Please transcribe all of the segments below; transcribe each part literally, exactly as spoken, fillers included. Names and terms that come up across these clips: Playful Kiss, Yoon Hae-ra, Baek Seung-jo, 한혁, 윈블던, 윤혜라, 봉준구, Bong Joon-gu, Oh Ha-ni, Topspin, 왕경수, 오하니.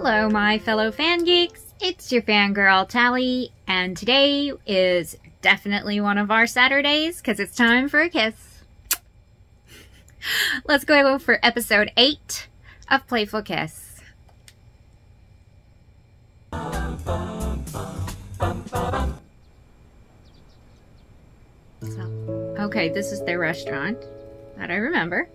Hello my fellow fan geeks, it's your fangirl Tally, and today is definitely one of our Saturdays because it's time for a kiss. Let's go for episode eight of Playful Kiss. So, okay, this is their restaurant that I remember.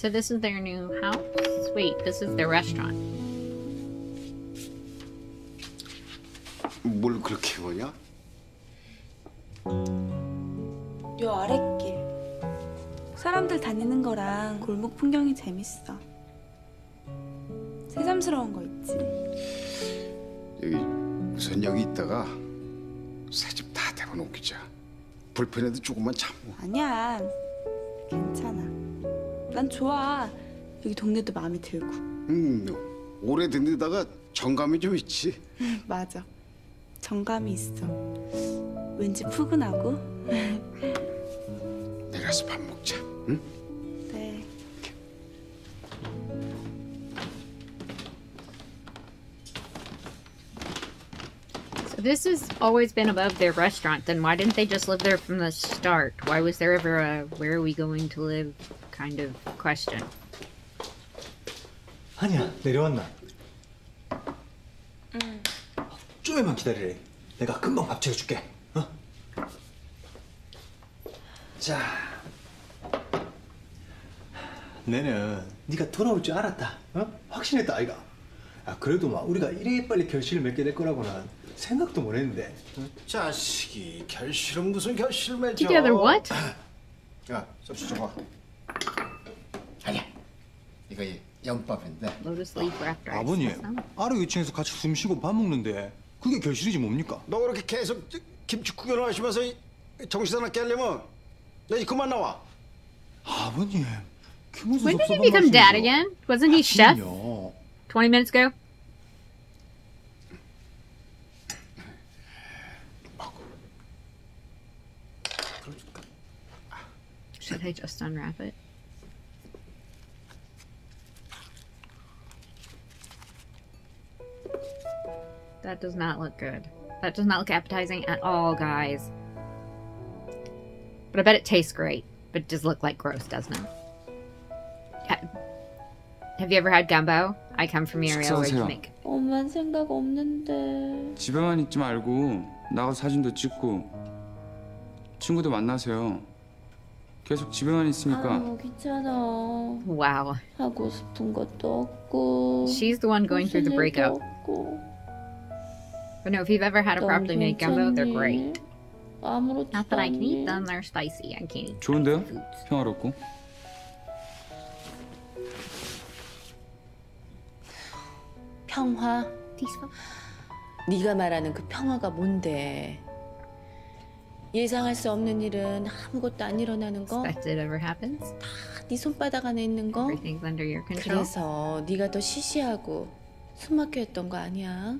So this is their new house? Wait, this is their restaurant. 뭘 그렇게 보냐? 요 아랫길. 사람들 다니는 거랑 골목 풍경이 재밌어. 새삼스러운 거 있지. 여기 우선 여기 있다가 새 집 다 대고 옮기자. 불편해도 조금만 참고. 아니야. 괜찮아. 난 좋아. 여기 동네도 마음에 들고. 음, 오래된 데다가 정감이 좀 있지. 맞아. 정감이 있어. 왠지 푸근하고. 내려서 밥 먹자, 응? 네. So this has always been above their restaurant. Then why didn't they just live there from the start? Why was there ever a where are we going to live? kind of question. 하니야, 내려왔나? 응. 좀만 기다리래. 내가 금방 밥 차려줄게. 어? 자, 내는 네가 돌아올 줄 알았다. 어? 확신했다, 아이가. 아, 그래도 막 우리가 이래 빨리 결실을 맺게 될 거라고는 생각도 못 했는데. 응? 자식이 결실은 무슨 결실 맺어? Together what? 야, 접시 좀 와. 아니야, 이거 연밥인데. 아버님, 아래 위층에서 같이 숨 쉬고 밥 먹는데 그게 결실이지 뭡니까? 너 그렇게 계속 김치 구경을 하시면서 정신 하나 깨려면 너 이제 그만 나와. 아버님, When did he become dad again? Wasn't he chef? twenty minutes ago? Should I just unwrap it? That does not look good. That does not look appetizing at all, guys. But I bet it tastes great. But it does look like gross, doesn't it? Ha Have you ever had gumbo? I come from the area where you make. 엄만 생각 없는데. 집에만 있지 말고 나가 사진도 찍고 친구도 만나세요. 계속 집에만 있으니까. 아유, 귀찮아. Wow. 하고 싶은 것도 없고. She's the one going through the breakup. 없고. But no, if you've ever had a properly made gumbo, they're great. Not that I can eat them, they're spicy. I can't eat. 좋은데요? 평화롭고. 평화. 네가 말하는 그 평화가 뭔데? 예상할 수 없는 일은 아무것도 안 일어나는 거. 다 네 손바닥 안에 있는 거. 그래서 네가 더 시시하고 숨막혀 했던 거 아니야?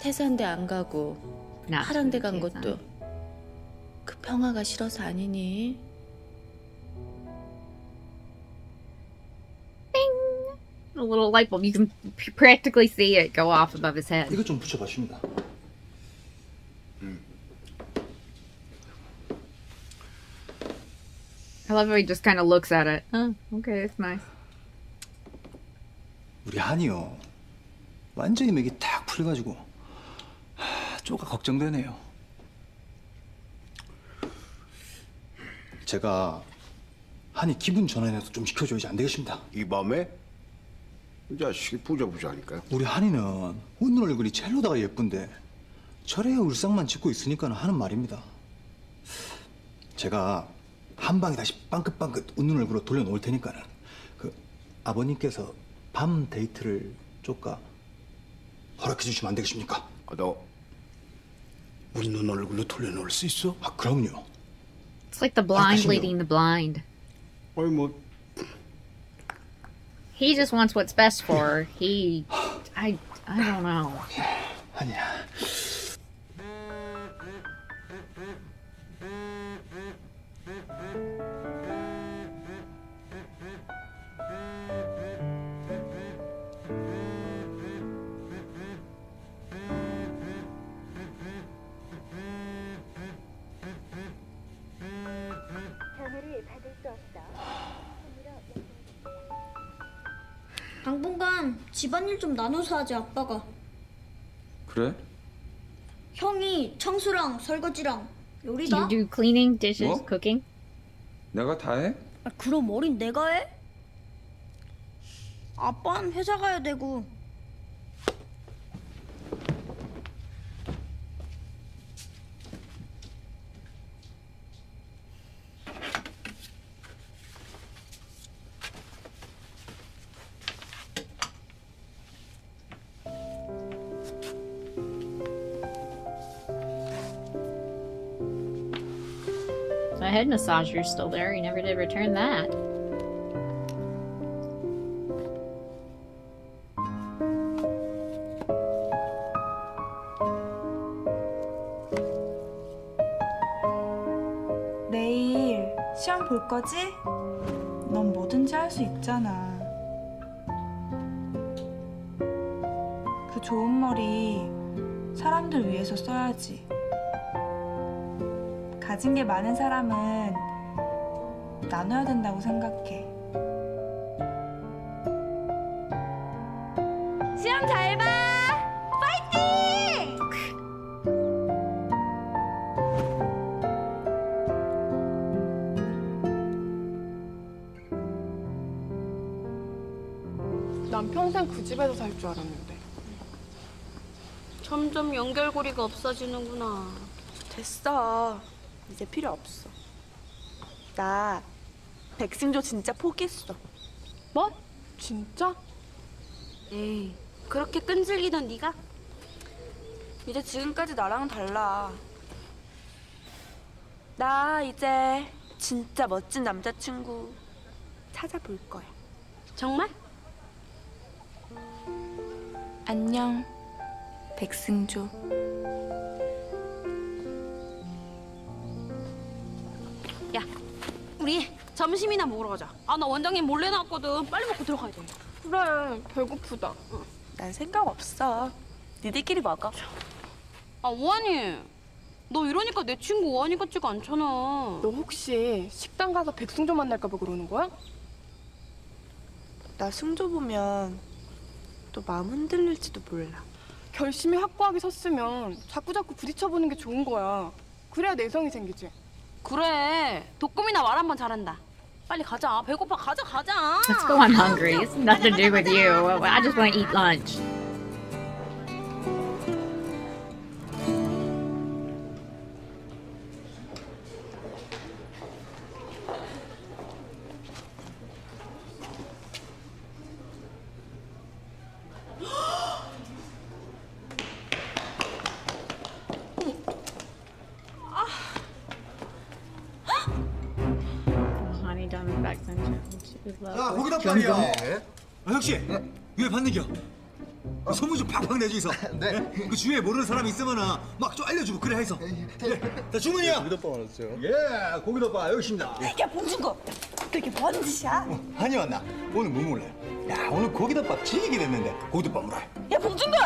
태산대 안 가고 파랑대 간 것도 그 평화가 싫어서 아니니? Bing! A little light bulb. You can practically see it go off above his head. 이거 좀 붙여봤습니다. I love how he just kind of looks at it. Oh, okay, it's nice. 우리 한이요. 완전히 맥이 탁 풀려가지고 하, 쪼가 걱정되네요. 제가 한이 기분 전환이라도 좀 시켜줘야지 안 되겠습니다. 이 밤에? 이 자식이 부자부자니까요. 우리 한이는 웃는 얼굴이 첼로다가 예쁜데 저래야 울상만 짓고 있으니까 하는 말입니다. 제가 한 방에 다시 빵긋빵긋 웃는 얼굴로 돌려놓을 테니까는 그 아버님께서 밤 데이트를 쪼까 허락해 주시면 안 되겠습니까? 아, 너 웃는 얼굴로 돌려놓을 수 있어? 아, 그럼요. It's like the blind leading the blind. 아니 뭐. He just wants what's best for her. He I I don't know. 아니야. 당분간 집안일 좀 나눠서 하자, 아빠가. 그래? 형이 청소랑 설거지랑 요리다? You do cleaning, dishes, 뭐? cooking? 내가 다 해? 아, 그럼 어린 내가 해? 아빠는 회사 가야 되고. Head massager's still there. You never did return that. 내일 시험 볼 거지? 넌 뭐든지 할 수 있잖아. 그 좋은 머리 사람들 위해서 써야지. 가진 게 많은 사람은 나눠야 된다고 생각해. 시험 잘 봐! 파이팅! 난 평생 그 집에서 살 줄 알았는데. 점점 연결고리가 없어지는구나. 됐어. 이제 필요 없어. 나 백승조 진짜 포기했어. 뭐? 진짜? 에이, 그렇게 끈질기던 네가? 이제 지금까지 나랑은 달라. 나 이제 진짜 멋진 남자친구 찾아볼 거야. 정말? 안녕, 백승조. 야, 우리 점심이나 먹으러 가자. 아, 나 원장님 몰래 나왔거든. 빨리 먹고 들어가야 돼. 그래, 배고프다. 응. 난 생각 없어. 니들끼리 먹어. 아, 오하니. 너 이러니까 내 친구 오하니 같지가 않잖아. 너 혹시 식당 가서 백승조 만날까 봐 그러는 거야? 나 승조 보면 또 마음 흔들릴지도 몰라. 결심이 확고하게 섰으면 자꾸자꾸 부딪혀보는 게 좋은 거야. 그래야 내성이 생기지. 그래, 독금이나 말 한 번 잘한다. 빨리 가자, 배고파. 가자, 가자. Let's go, I'm hungry. It's nothing to do with you. I just want to eat lunch. 야, 거기다 빨리야. 아, 혁씨, 네? 위에 봤는겨? 어. 소문 좀 팍팍 내주이소. 네. 네? 그 주위에 모르는 사람 있으면은 막 좀 알려주고 그래 해서. 예. 자, 주문이야. 고기덮밥 알았어요. 예, 고기덮밥 여기십니다. 야, 봉준구, 그게 뭔 짓이야? 어, 한이 왔나? 오늘 뭐 몰래? 야, 오늘 고기덮밥 지기게 됐는데 고기덮밥으로 해. 야, 봉준구!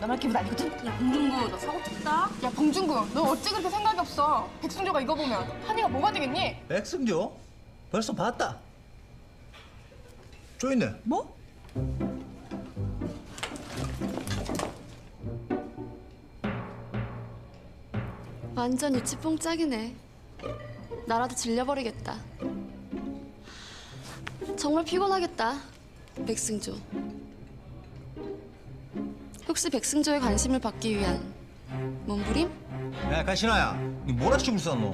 너만 기분 아니거든? 야, 봉준구, 너 사고 쳤다. 야, 봉준구, 너 어찌 그렇게 생각이 없어? 백승조가 이거 보면 한이가 뭐가 되겠니? 백승조? 벌써 봤다. 저 있네. 뭐? 완전히 찌뽕짝이네. 나라도 질려버리겠다. 정말 피곤하겠다, 백승조. 혹시 백승조의 관심을 받기 위한 몸부림? 야, 가시나야. 니 뭐라 죽을 쌌 너?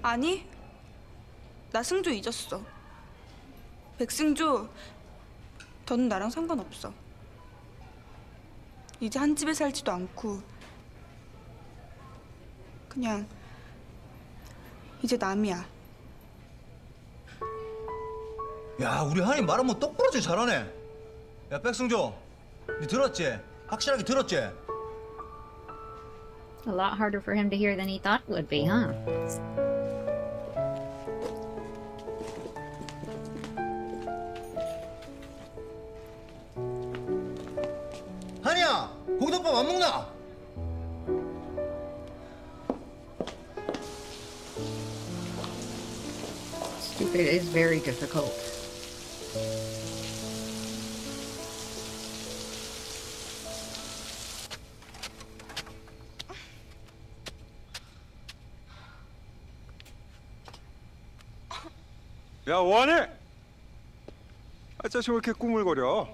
아니, 나 승조 잊었어. 백승조, 너는 나랑 상관없어. 이제 한 집에 살지도 않고 그냥 이제 남이야. 야, 우리 한이 말은 뭐 똑부러지게 잘하네. 야, 백승조, 니 들었지? 확실하게 들었지? A lot harder for him to hear than he thought it would be, huh? 하니야, 고기덮밥 안 먹나? Stupid is very difficult. 야, 원해! 아, 자식 왜 이렇게 꾸물거려?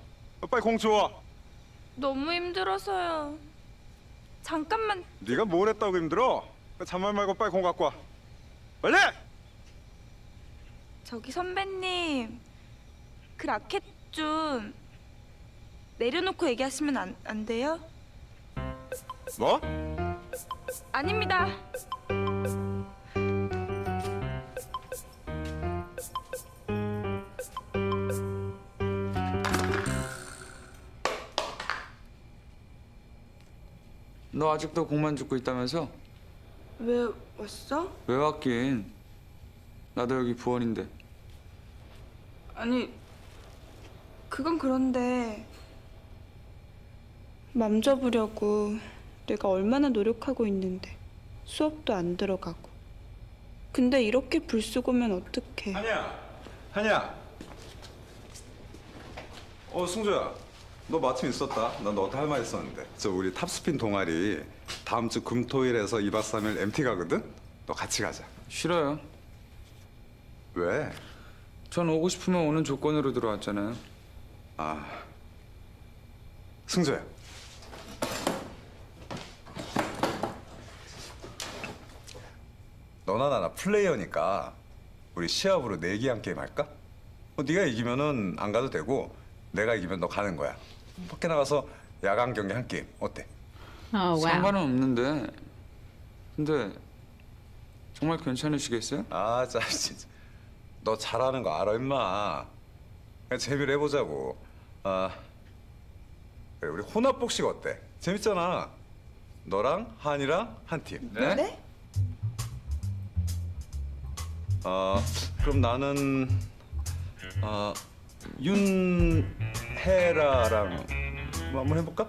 빨리 공 주워! 너무 힘들어서요. 잠깐만. 네가 뭘 했다고 힘들어? 잔말 말고 빨리 공 갖고 와. 빨리! 저기 선배님, 그 라켓 좀 내려놓고 얘기하시면 안, 안 돼요? 뭐? 아닙니다. 너 아직도 공만 줍고 있다면서? 왜 왔어? 왜 왔긴. 나도 여기 부원인데. 아니, 그건 그런데 맘 접으려고 내가 얼마나 노력하고 있는데 수업도 안 들어가고. 근데 이렇게 불쑥오면 어떡해. 하니야! 하니야! 어, 승조야. 너 마침 있었다. 난 너한테 할 말 있었는데. 저 우리 탑스핀 동아리 다음 주 금토일에서 이박 삼일 엠티 가거든? 너 같이 가자. 싫어요. 왜? 전 오고 싶으면 오는 조건으로 들어왔잖아요. 아, 승조야. 너나 나나 플레이어니까 우리 시합으로 내기한 게임 할까? 어, 네가 이기면은 안 가도 되고 내가 이기면 너 가는 거야. 밖에 나가서 야간 경기 한 게임 어때? 어, 상관은 없는데. 근데 정말 괜찮으시겠어요? 아, 진짜. 너 잘하는 거 알아, 임마. 그냥 재미를 해보자고. 아, 그래, 우리 혼합복식 어때? 재밌잖아. 너랑 한이랑 한 팀. 네? 네? 아, 그럼 나는 아, 윤혜라랑 뭐 한번 해볼까?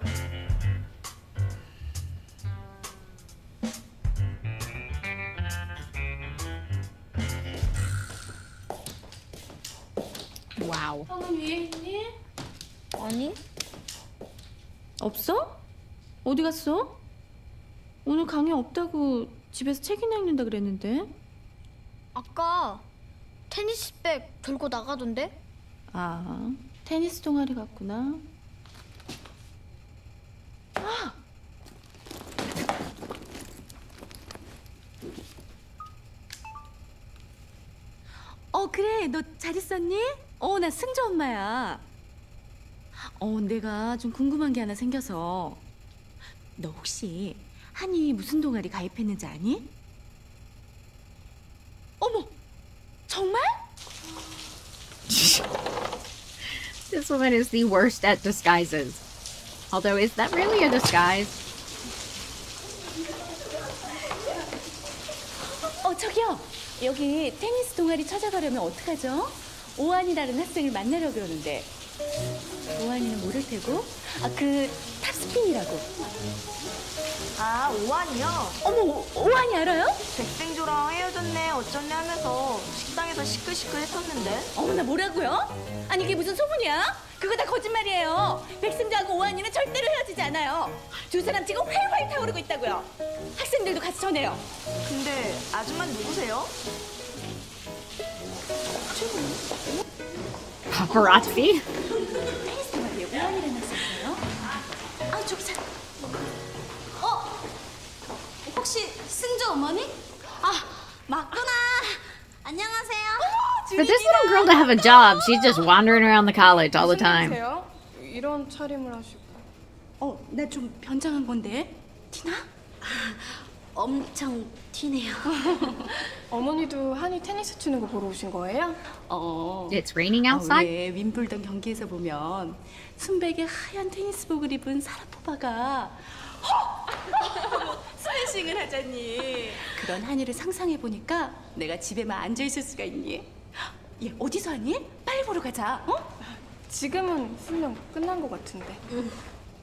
와우. 방금 위에 있니? 아니. 없어? 어디 갔어? 오늘 강의 없다고 집에서 책이나 읽는다 그랬는데. 아까 테니스백 들고 나가던데? 아, 테니스 동아리 갔구나. 아! 어, 그래. 너 잘 있었니? 어, 나 승조 엄마야. 어, 내가 좀 궁금한 게 하나 생겨서. 너 혹시 한이 무슨 동아리 가입했는지 아니? 어머! 정말? This woman is the worst at disguises. Although, is that really a disguise? 어, 저기요. 여기 테니스 동아리 찾아가려면 어떡하죠? 오한이라는 학생을 만나려고 그러는데. 오한이는 모를 테고. 아, 그 탑스핀이라고. 아, 오한이요? 어머, 오한이 알아요? 백승조랑 헤어졌네 어쩌네 하면서 식당에서 시끌시끌 했었는데. 어머나, 뭐라고요? 아니, 이게 무슨 소문이야? 그거 다 거짓말이에요. 백승조하고 오한이는 절대로 헤어지지 않아요. 두 사람 지금 활활 타오르고 있다고요. 학생들도 같이 전해요. 근데 아줌마 누구세요? Paparazzi? 아, 저기 잘. 어? 혹시 승조 어머니? 아, 맞구나. 안녕하세요. For this little girl to have a job, she's just wandering around the college all the time. 이런 차림을 하시고. 어, 나 좀 변장한 건데. 티나? 엄청 튀네요. 어머니도 하니 테니스 치는 거 보러 오신 거예요? 어. It's raining outside. 어, 예, 윈블던 경기에서 보면 순백의 하얀 테니스복을 입은 사라포바가 스매싱을 하자니 그런 하니를 상상해 보니까 내가 집에만 앉아 있을 수가 있니? 예, 어디서 하니? 빨리 보러 가자. 어? 지금은 훈련 끝난 것 같은데. 음.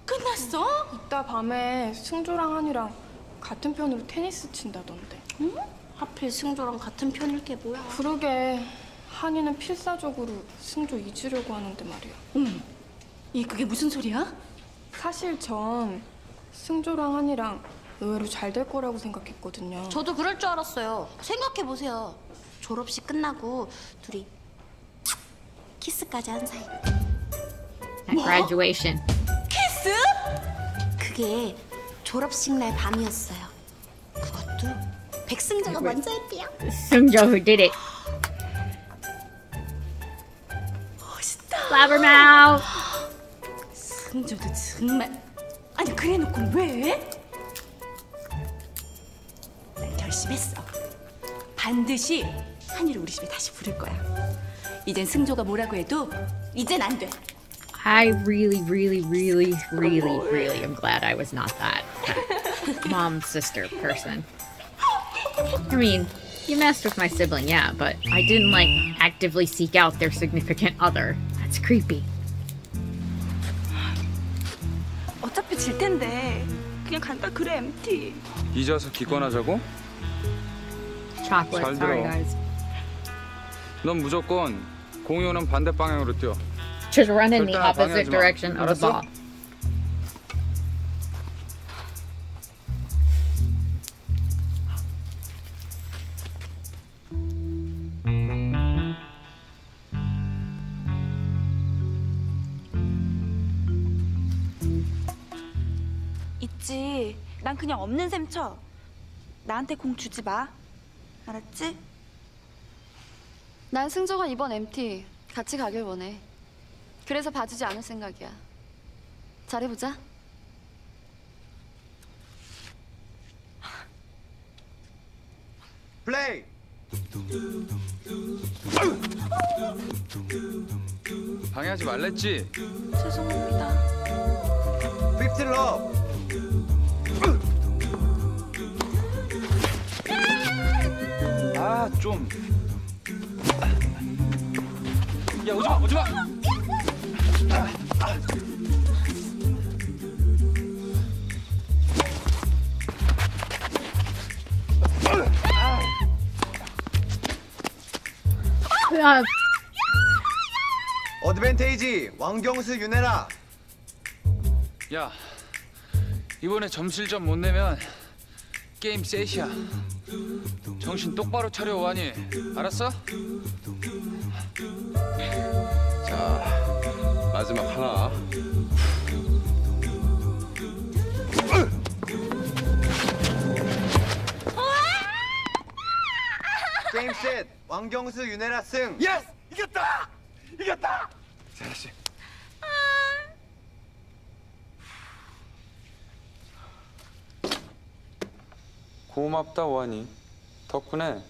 끝났어? 음. 이따 밤에 승조랑 하니랑 같은 편으로 테니스 친다던데. 응? 하필 승조랑 같은 편일 게 뭐야? 그러게. 하니는 필사적으로 승조 잊으려고 하는데 말이야. 응. 이 그게 무슨 소리야? 사실 전 승조랑 하니랑 의외로 잘 될 거라고 생각했거든요. 저도 그럴 줄 알았어요. 생각해보세요. 졸업식 끝나고 둘이 키스까지 한 사이. 뭐? Graduation. 키스? 그게 졸업식 날 밤이었어요. 그것도 백승조가 먼저 했대요. 승조 who did it. 멋있다. Blabbermouth. 승조도 정말. 아니 그래놓고 왜? 난 결심했어. 반드시 한이를 우리 집에 다시 부를 거야. 이젠 승조가 뭐라고 해도 이젠 안 돼. I really, really, really, really, really am glad I was not that mom, sister person. I mean, you messed with my sibling, yeah, but I didn't, like, actively seek out their significant other. That's creepy. 어차피 질 텐데 그냥 간다 그래, 엠티. 잊어서 기권하자고? Chocolate, 잘 sorry guys. 넌 무조건 공유는 반대 방향으로 뛰어. Just run in the opposite direction of the ball. 있지. 난 그냥 없는 셈 쳐. 나한테 공 주지 마. 알았지? 난 승조가 이번 엠티 같이 가길 원해. 그래서 봐주지 않을 생각이야. 잘해보자. 플레이! 방해하지 말랬지? 죄송합니다. 빅틀러! 아, 좀. 야, 오지마, 오지마! 야. 어드밴테이지 왕경수 윤혜라. 야, 이번에 점실점 못 내면 게임 셋이야. 정신 똑바로 차려 오하니. 알았어? 자. 마지막 하나. 게임 셋! 왕경수, 윤혜라 승! 예스! 이겼다! 이겼다! 잘하시. 고맙다, 오하니. 덕분에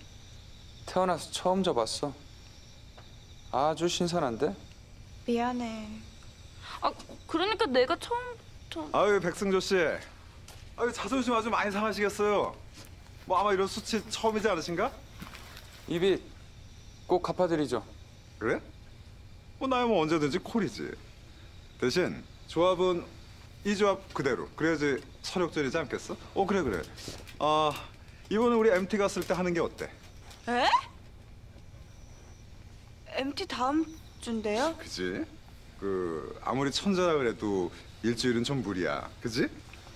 태어나서 처음 접었어. 아주 신선한데? 미안해. 아, 그러니까 내가 처음... 처음... 아유, 백승조 씨. 아유, 자존심 아주 많이 상하시겠어요. 뭐 아마 이런 수치 처음이지 않으신가? 이 빚 꼭 갚아드리죠. 그래? 뭐 나야 뭐 언제든지 콜이지. 대신 조합은 이 조합 그대로. 그래야지 설욕절이지 않겠어? 어, 그래, 그래. 아, 이번에 우리 엠티 갔을 때 하는 게 어때? 에? 엠티 다음... 준대요? 그지? 그 아무리 천재라 그래도 일주일은 좀 무리야, 그지?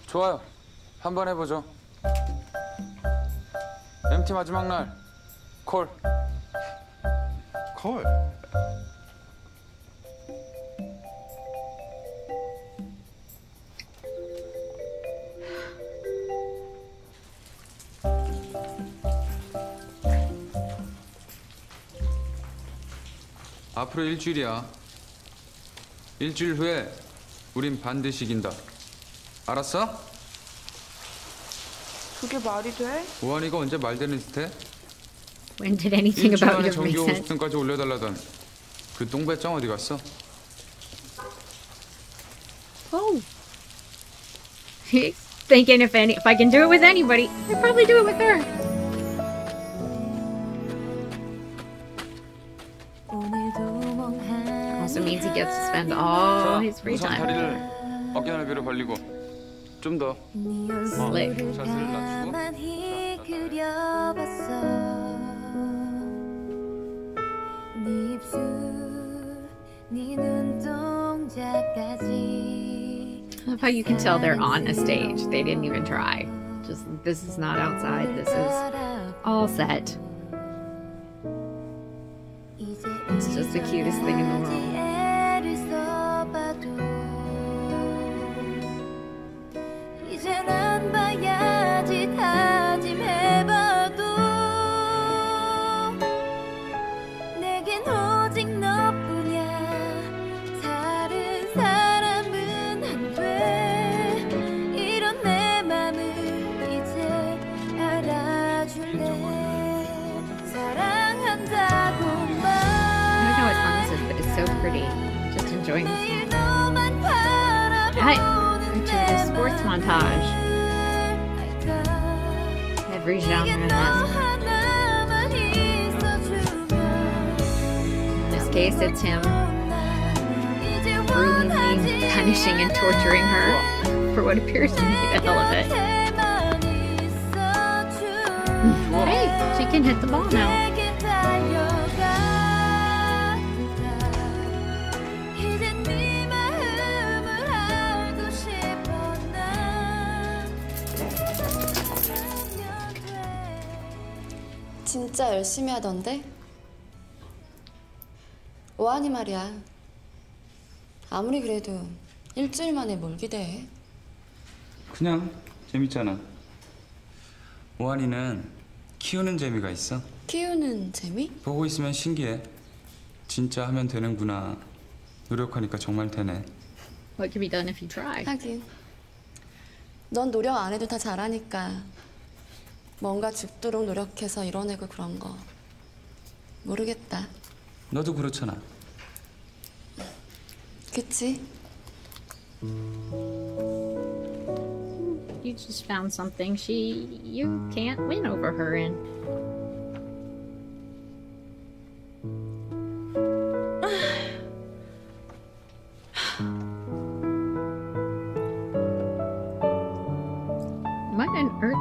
좋아요. 한번 해보죠. 엠티 마지막 날 콜. 콜? 앞으로 일주일이야. 일주일 후에 우린 반드시 이긴다. 알았어? 그게 말이 돼? 오하니가 언제 말되는 짓해? When did anything about your 정규 오십 등까지 올려달라던 그 똥배짱 어디 갔어? Oh, he's thinking if any if I can do it with anybody, I'd probably do it with her. Also means he gets to spend all his free time. 어깨 넓이로 벌리고 좀 더. Slick. 네 입술, 네 눈동자까지. I love how you can tell they're on a stage. They didn't even try. Just this is not outside. This is all set. It's just the cutest thing in the world. Pretty. Just enjoying this. Alright, into the sports montage. Every genre has. In this case, it's him brutally punishing and torturing her for what appears to be the hell of it. Hey, she can hit the ball now. 진짜 열심히 하던데? 오하니 말이야. 아무리 그래도 일주일 만에 뭘 기대해? 그냥 재밌잖아. 오하니는 키우는 재미가 있어. 키우는 재미? 보고 있으면 신기해. 진짜 하면 되는구나. 노력하니까 정말 되네. What can be done if you try? 하긴. 넌 노력 안 해도 다 잘하니까. 뭔가 죽도록 노력해서 이뤄내고 그런 거 모르겠다. 너도 그렇잖아. 그치? You just found something she you can't win over her in.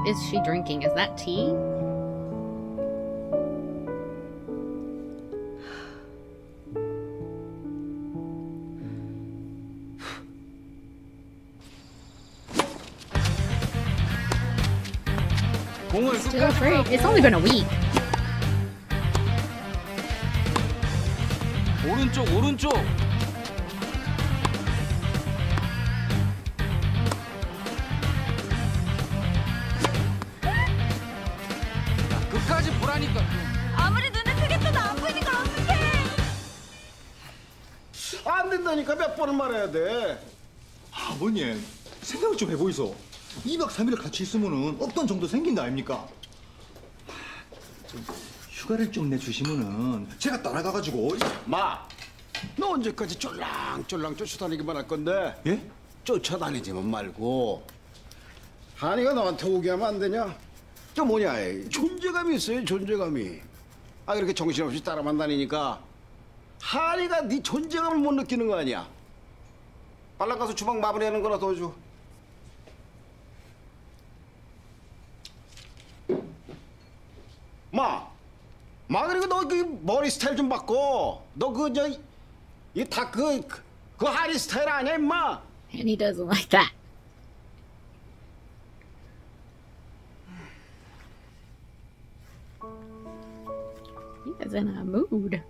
Is she drinking? Is that tea? Still free. It's only been a week. 오른쪽, 오른쪽. 아무리 눈을 크게 떠도 안 보이는 걸 어떡해. 안 된다니까 몇 번은 말해야 돼. 아버님 생각을 좀 해보이소. 이박 삼일을 같이 있으면은 없던 정도 생긴다 아닙니까? 좀 휴가를 좀 내주시면은 제가 따라가가지고. 마! 너 언제까지 쫄랑쫄랑 쫓아다니기만 할 건데? 예? 쫓아다니지만 말고. 하니가 너한테 오게 하면 안 되냐? 저 뭐냐, 존재감이 있어요, 존재감이. 아, 그렇게 정신없이 따라만 다니니까 하니가 네 존재감을 못 느끼는 거 아니야. 빨랑 가서 주방 마무리하는 거나 도와줘. 마! 마, 그리고 너 그 머리 스타일 좀 바꿔. 너 그 저 이 다 그 그 하니 스타일 아니야, 인마? And he doesn't like that. He is in a mood.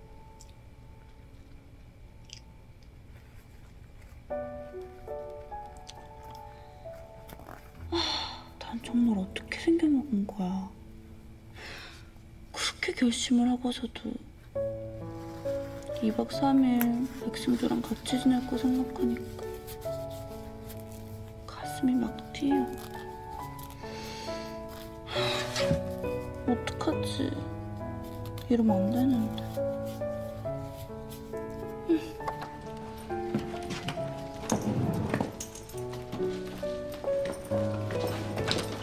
아, 난 정말 어떻게 생겨먹은 거야. 그렇게 결심을 하고서도 이박 삼일 백승조랑 같이 지낼 거 생각하니까 가슴이 막 뛰어. 어떡하지? 이러면 안 되는데.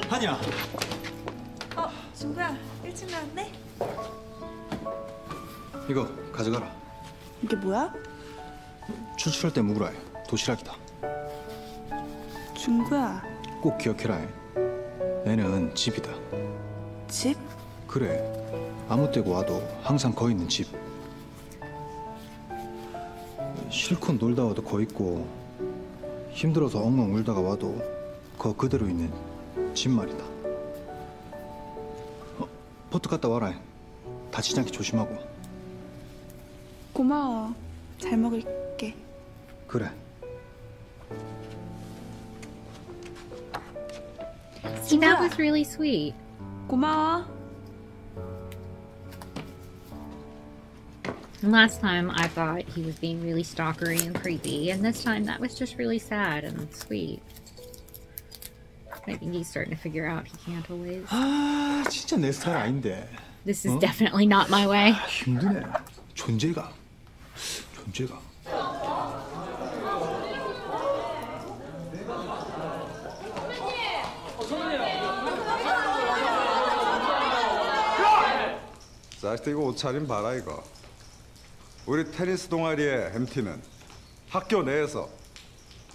하니야. 어, 준구야, 일찍 나왔네. 이거 가져가라. 이게 뭐야? 추출할 때 묵으라 해. 도시락이다. 준구야. 꼭 기억해라 해. 애는 집이다. 집? 그래. 아무 때고 와도 항상 거 있는 집. 실컷 놀다 와도 거 있고 힘들어서 엉엉 울다가 와도 거 그대로 있는 집 말이다. 어, 포트 갔다 와라 해. 다치지 않게 조심하고. 고마워. 잘 먹을게. 그래. That was really sweet. 고마워. And last time I thought he was being really stalkery and creepy, and this time that was just really sad and sweet. I think he's starting to figure out he can't always. 아, 진짜 내 스타일 아닌데. This is 어? definitely not my way. 아, 힘드네. 존재가. 존재가. 사실 이거 옷차림 봐라 이거. 우리 테니스 동아리의 엠티는 학교 내에서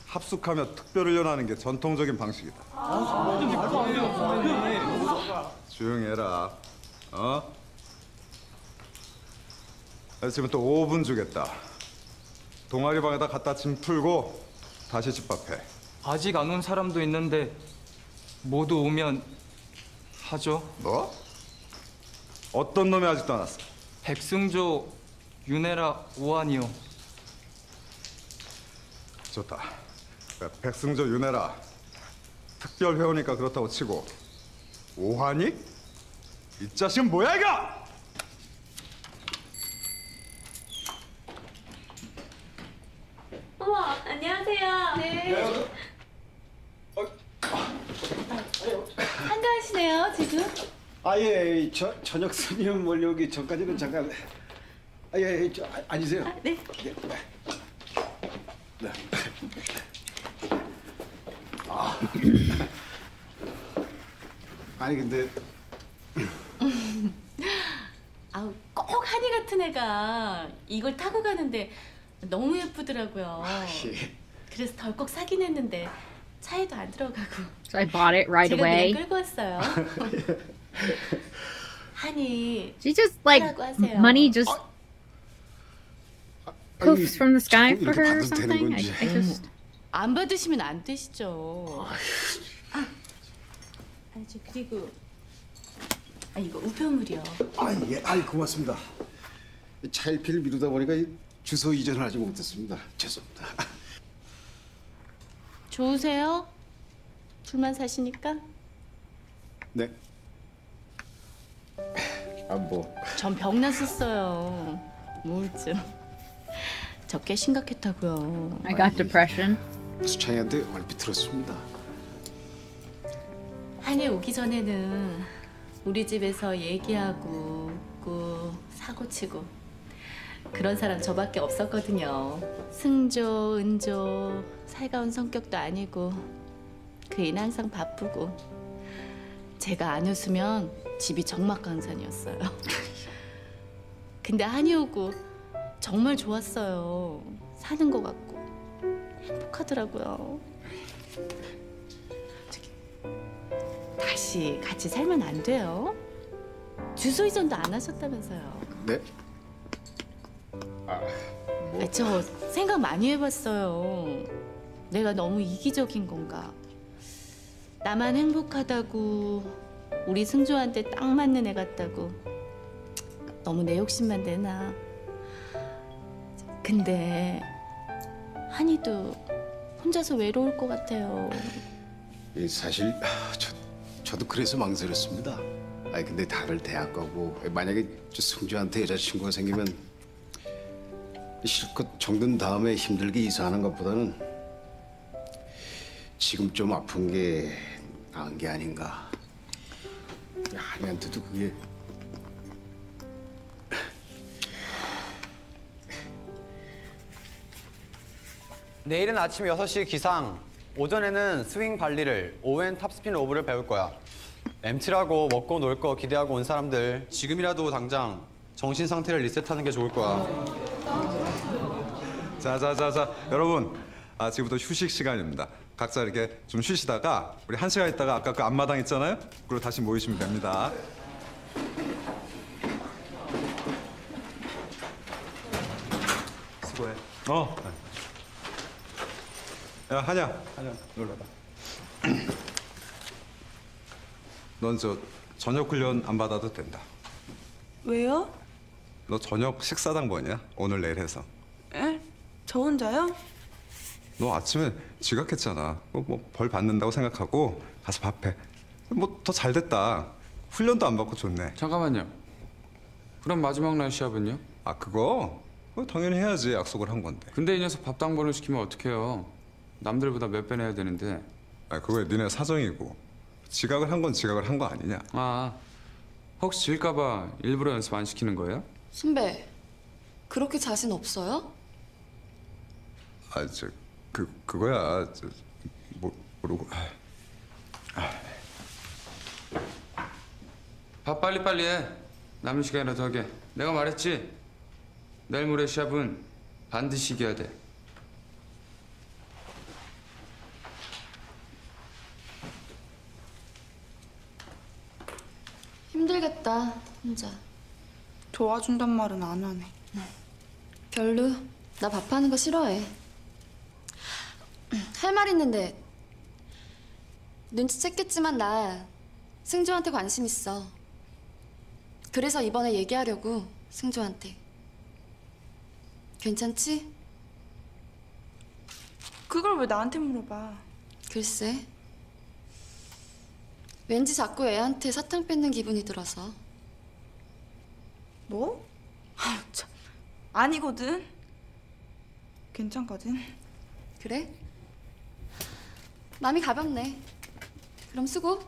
합숙하며 특별을 연하는 게 전통적인 방식이다. 아, 조용해라. 어? 지금 또 오 분 주겠다. 동아리 방에다 갖다 짐 풀고 다시 집 앞에. 아직 안 온 사람도 있는데 모두 오면 하죠. 뭐? 어떤 놈이 아직도 안 왔어? 백승조, 윤해라, 오하니요. 좋다. 백승조, 윤해라 특별 회원이니까 그렇다고 치고, 오하니? 이 자식은 뭐야 이거? 어머, 안녕하세요. 네. 한가하시네요, 지금. 아예 저 저녁 손님 몰려오기 전까지는 잠깐 아예 저 앉으세요. 아, 네. 네. 네. 아. 아니 근데 아우 꼭 하니 같은 애가 이걸 타고 가는데 너무 예쁘더라고요. 아, 예. 그래서 덜컥 사긴 했는데 차에도 안 들어가고. So I bought it right away. 제가 끌고 왔어요. She just like money just poofs from the sky for her or something. I, I just. 안 받으시면 안 되시죠. 아, 아니 저 그리고 아 이거 우편물이요. 아 예, 아 고맙습니다. 차일피를 미루다 보니까 주소 이전을 하지 못했습니다. 죄송합니다. 좋으세요? 둘만 사시니까? 네. 아 뭐. 전 병 났었어요. 우울증. 적게 심각했다고요. I got depression. 수창이한테 얼핏 들었습니다. 한이 오기 전에는 우리 집에서 얘기하고 웃고 사고치고 그런 사람 저밖에 없었거든요. 승조, 은조, 살가운 성격도 아니고 그 애는 항상 바쁘고. 제가 안 웃으면 집이 적막강산이었어요. 근데 한이 오고 정말 좋았어요. 사는 것 같고 행복하더라고요. 저기 다시 같이 살면 안 돼요? 주소 이전도 안 하셨다면서요? 네? 아, 뭐... 저 생각 많이 해봤어요. 내가 너무 이기적인 건가? 나만 행복하다고, 우리 승조한테 딱 맞는 애 같다고. 너무 내 욕심만 내나. 근데 한이도 혼자서 외로울 것 같아요. 예, 사실 저, 저도 그래서 망설였습니다. 아니 근데 다들 대학 가고 만약에 저 승조한테 여자친구가 생기면 실컷 정든 다음에 힘들게 이사하는 것보다는 지금 좀 아픈 게 나은 게 아닌가. 야, 아내한테도 그게 내일은 아침 여섯 시 기상. 오전에는 스윙 발리를, 오후엔 탑스핀 로브를 배울 거야. 엠티라고 먹고 놀 거 기대하고 온 사람들 지금이라도 당장 정신 상태를 리셋하는 게 좋을 거야. 자자자자 여러분, 아, 지금부터 휴식 시간입니다. 각자 이렇게 좀 쉬시다가 우리 한 시간 있다가 아까 그 앞마당 있잖아요? 그리고 다시 모이시면 됩니다. 수고해. 어. 야, 한야. 한야, 놀러봐. 넌 저 저녁 훈련 안 받아도 된다. 왜요? 너 저녁 식사 당번이야? 오늘 내일 해서. 에? 저 혼자요? 너 아침에 지각했잖아. 뭐 벌 받는다고 생각하고 가서 밥해. 뭐 더 잘 됐다. 훈련도 안 받고 좋네. 잠깐만요. 그럼 마지막 날 시합은요? 아 그거? 그거 당연히 해야지. 약속을 한 건데. 근데 이 녀석 밥 당번을 시키면 어떡해요. 남들보다 몇 배나 해야 되는데. 아 그거야 니네 사정이고. 지각을 한 건 지각을 한 거 아니냐. 아 혹시 질까 봐 일부러 연습 안 시키는 거예요? 선배 그렇게 자신 없어요? 아 저... 그 그거야 저, 모, 모르고 아. 아. 밥 빨리 빨리 해. 남은 시간이라도 하게. 내가 말했지. 내일 모레 시합은 반드시 이겨야 돼. 힘들겠다 혼자. 도와준단 말은 안 하네. 응. 별로 나 밥하는 거 싫어해. 할 말 있는데 눈치챘겠지만 나 승조한테 관심 있어. 그래서 이번에 얘기하려고 승조한테. 괜찮지? 그걸 왜 나한테 물어봐. 글쎄 왠지 자꾸 애한테 사탕 뺏는 기분이 들어서. 뭐? 아, 참. 아니거든. 괜찮거든. 그래? 마음이 가볍네. 그럼 수고.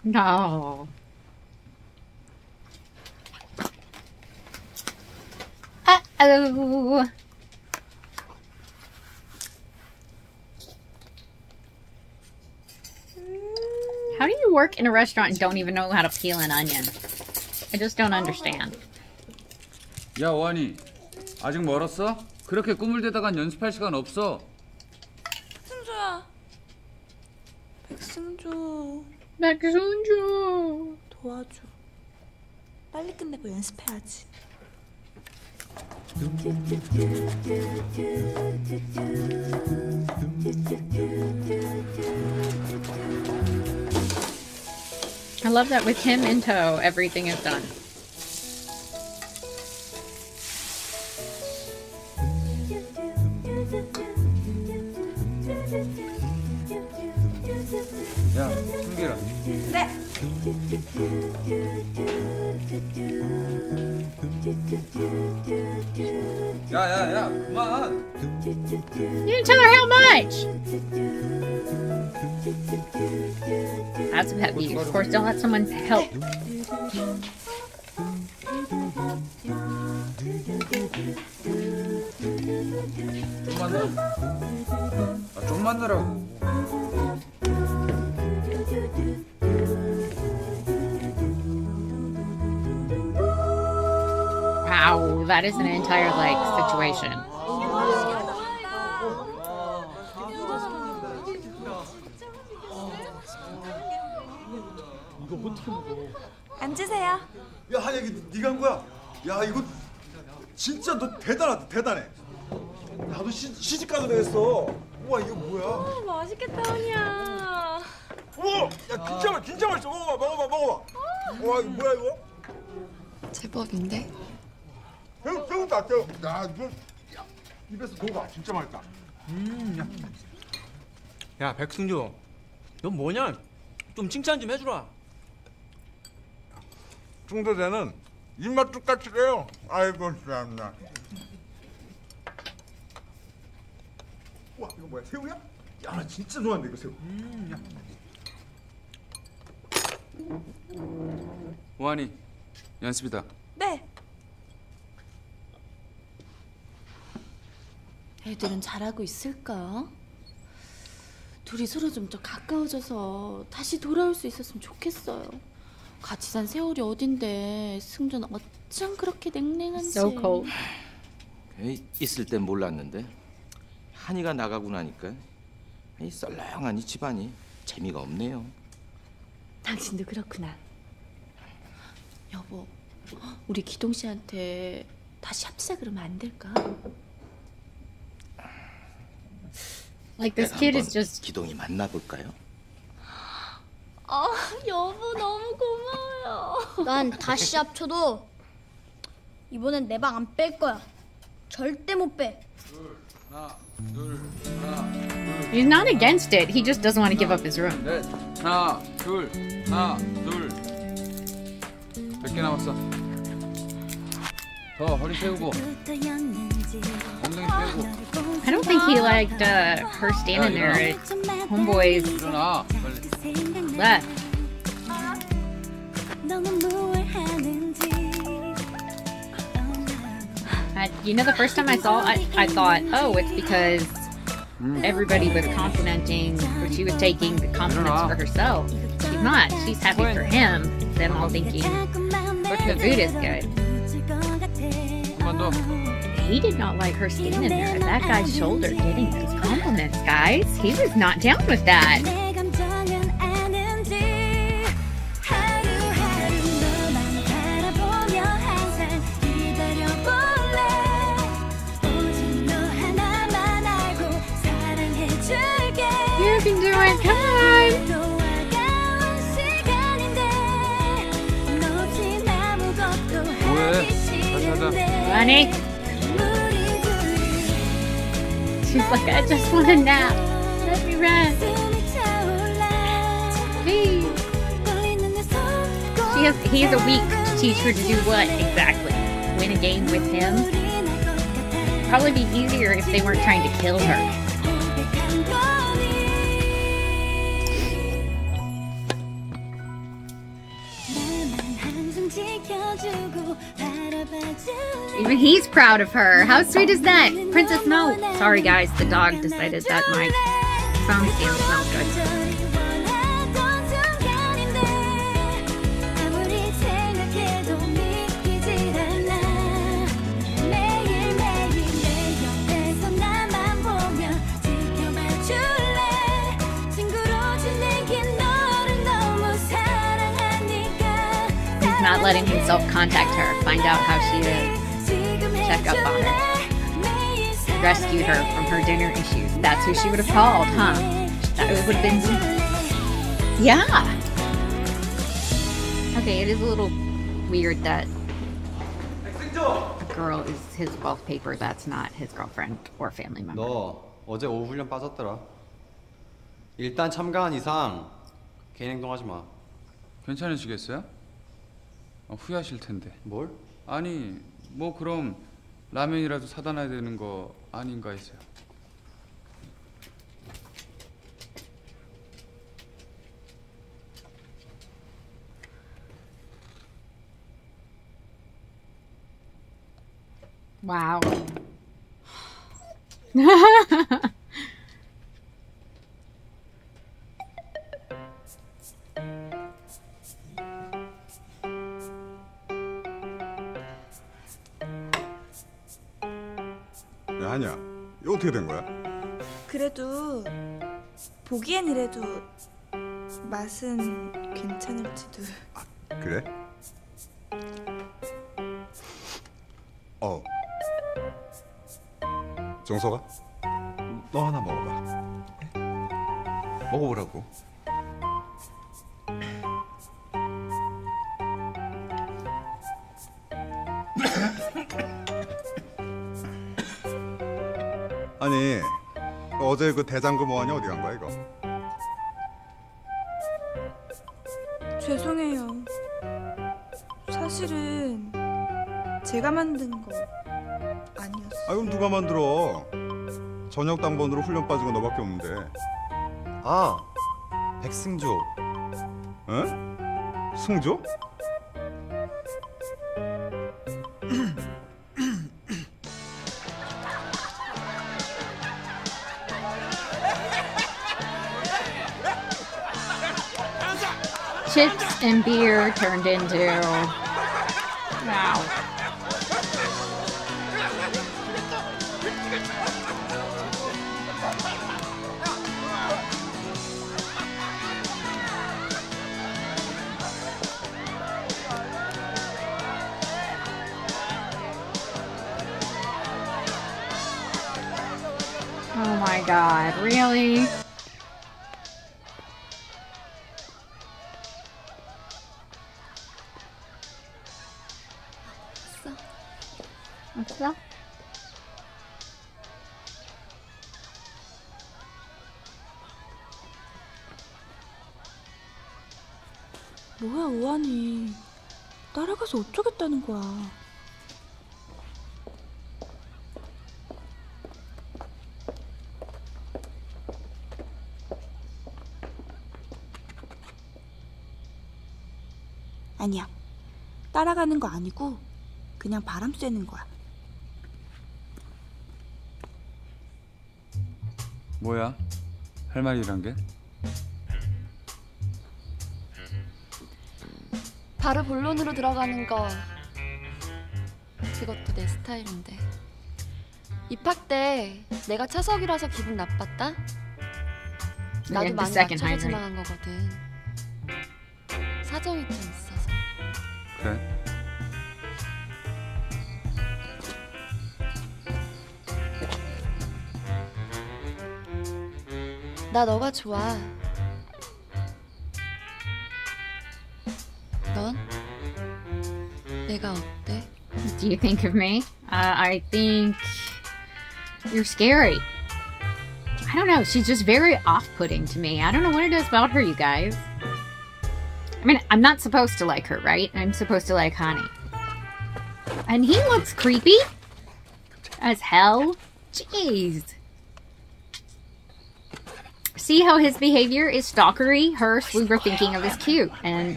나. 아, 아이고. How do you work in a restaurant and don't even know how to peel an onion? I just don't understand. 야, 오하니. 아직 멀었어? 그렇게 꿈을 대다간 연습할 시간 없어. 백승조. 백승조. 도와줘. 빨리 끝내고 연습해야지. I love that with him in tow, everything is done. 야, 승기라. 네. 야, 야, 야, 그만. You didn't tell her how much. That's a pet peeve. Of course, don't let someone help. 좀만 더. 아, 좀만 더라고. Wow, that is an entire like situation. 앉으세요. 야, 한혁이 네가 한 거야. 야, 이거 진짜 너 대단하다, 대단해. 나도 시, 시집 가도 되겠어. 우와, 이거 뭐야? 오, 맛있겠다, 한이야. 우와, 야, 진짜 맛, 진짜 맛있어. 먹어봐, 먹어봐, 먹어봐. 와, 이거 뭐야 이거? 제법인데. 배우, 배우다, 배우. 야, 이거 야, 입에서 녹아. 진짜 맛있다. 음, 야. 야, 백승조, 넌 뭐냐? 좀 칭찬 좀 해주라. 중대대는 입맛 똑같이 돼요. 아이고, 참나. 우와, 이거 뭐야? 새우야? 야, 나 진짜 좋아한다, 이거 새우. 음, 야. 오하니, 연습이다. 네. 애들은 잘하고 있을까? 둘이 서로 좀 더 가까워져서 다시 돌아올 수 있었으면 좋겠어요. 같이 산 세월이 어딘데 승조는 어쩜 그렇게 냉랭한지. So cold. 에이, 있을 땐 몰랐는데 한이가 나가고 나니까 이 썰렁한 이 집안이 재미가 없네요. 당신도 그렇구나. 여보, 우리 기동 씨한테 다시 합시다 그러면 안 될까? Like this kid is just. 기동이 만나볼까요? 아, 여보 너무 고마워요. 난 다시 합쳐도 이번엔 내 방 안 뺄 거야. 절대 못 빼. He's not against it. He just doesn't want to give up his room. 하나, 둘, 하나, 둘. 백 개 남았어. 더 허리 세우고. I don't think he liked uh, her standing there at homeboy's left. I, you know, the first time I saw I, I thought, oh, it's because everybody was complimenting, or she was taking the compliments for herself. She's not. She's happy for him. Then I'm all thinking, but the food is good. He did not like her standing there at that guy's shoulder getting those compliments, guys. He was not down with that. You can do it, come on! Honey. She's like, I just want a nap. Let me rest. Please. She has, he has a week to teach her to do what exactly? Win a game with him? Probably be easier if they weren't trying to kill her. Even he's proud of her. How sweet is that? Princess Mo. Sorry guys, the dog decided that my phone stand smelled good. He's not letting himself contact her, find out how she is, check up on her. Rescued her from her dinner issues. That's who she would have called, huh? That would have been me. Yeah. Okay, it is a little weird that the girl is his wallpaper. That's not his girlfriend or family member. 너 어제 오후 훈련 빠졌더라. 일단 참가한 이상 개인 행동하지 마. 괜찮으시겠어요? 어, 후회하실 텐데. 뭘? 아니, 뭐 그럼 라면이라도 사다 놔야 되는 거 아닌가 했어요. 와우. 아니야. 이거 어떻게 된 거야? 그래도 보기엔 이래도 맛은 괜찮을지도. 아, 그래? 어. 정서가? 너 하나 먹어봐. 먹어보라고. 아니, 어제 그 대장금 뭐하냐? 어디 간 거야, 이거? 죄송해요. 사실은 제가 만든 거 아니었어요. 아, 그럼 누가 만들어? 저녁 당번으로 훈련 빠지고 너밖에 없는데. 아, 백승조. 응? 승조? Chips and beer turned into... Wow. Oh my god, really? 왔어? 뭐야, 오하니. 따라가서 어쩌겠다는 거야. 아니야. 따라가는 거 아니고 그냥 바람 쐬는 거야. 뭐야? 할 말이란 게? 바로 본론으로 들어가는 거. 그것도 내 스타일인데. 입학 때 내가 차석이라서 기분 나빴다? 나도 많이 낮춰서 지나간 거거든. 사정이 좀 있어서. 그래? 나 너가 좋아. 넌? 내가 어때? Do you think of me? Uh, I think you're scary. I don't know. She's just very off-putting to me. I don't know what it is about her, you guys. I mean, I'm not supposed to like her, right? I'm supposed to like Ha-ni. And he looks creepy as hell. Jeez. See how his behavior is stalkery? Hers, we were thinking of as cute, and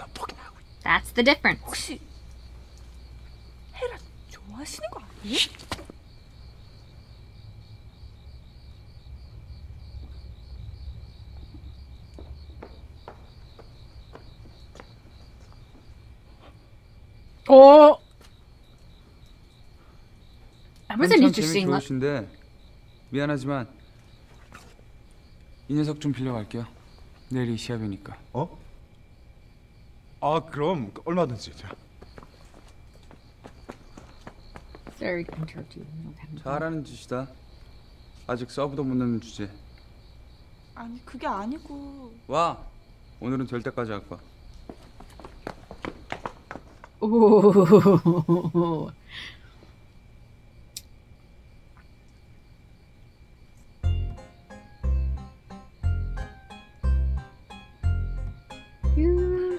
that's the difference. Oh, that was an interesting look. 미안하지만. 이 녀석 좀 빌려갈게요. 내일이 시합이니까. 어? 아 그럼 얼마든지. 잘하는 짓이다. 아직 서브도 못 넣는 주제. 아니 그게 아니고. 와 오늘은 될 때까지 할 거야. 오.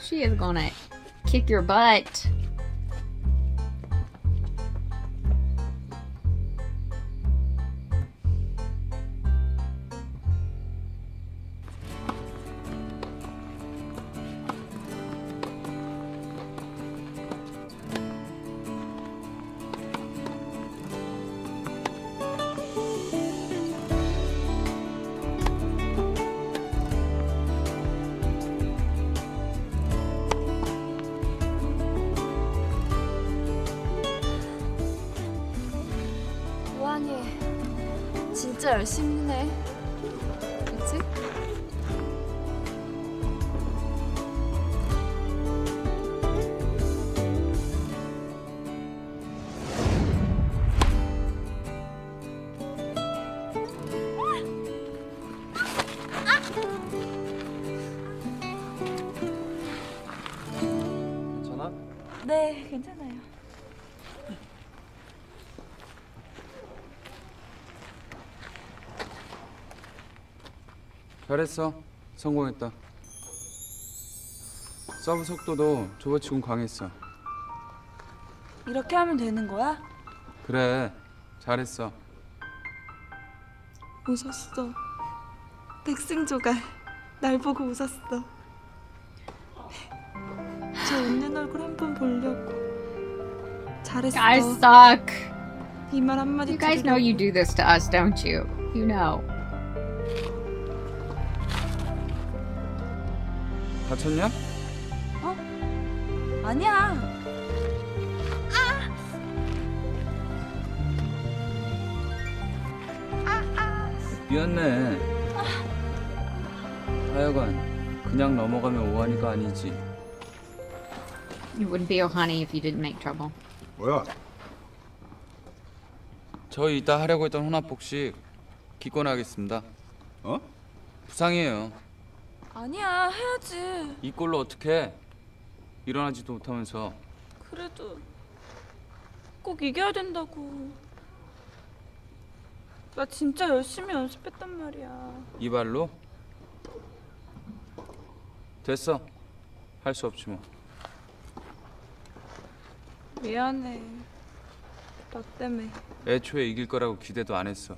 She is gonna kick your butt. 진짜 열심히 해. 그치? 괜찮아? 네, 괜찮아요. 잘했어. 성공했다. 서브 속도도 저번치곤 강했어. 이렇게 하면 되는 거야? 그래. 잘했어. 웃었어. 백승조가 날 보고 웃었어. 제 웃는 얼굴 한번 보려고. 잘했어. I suck. 이 말 한마디. You guys know you do this to us, don't you? You know. 다쳤냐? 어? 아니야. 아. 아. 미안해. 하여간 그냥 넘어가면 오하니가 아니지. You wouldn't be Oh Ha-ni if you didn't make trouble. 뭐야? 저 이따 하려고 했던 혼합 복식 기권하겠습니다. 어? 부상이에요. 아니야, 해야지. 이 꼴로 어떡해? 일어나지도 못하면서. 그래도 꼭 이겨야 된다고. 나 진짜 열심히 연습했단 말이야. 이 발로? 됐어. 할 수 없지 뭐. 미안해. 너 때문에. 애초에 이길 거라고 기대도 안 했어.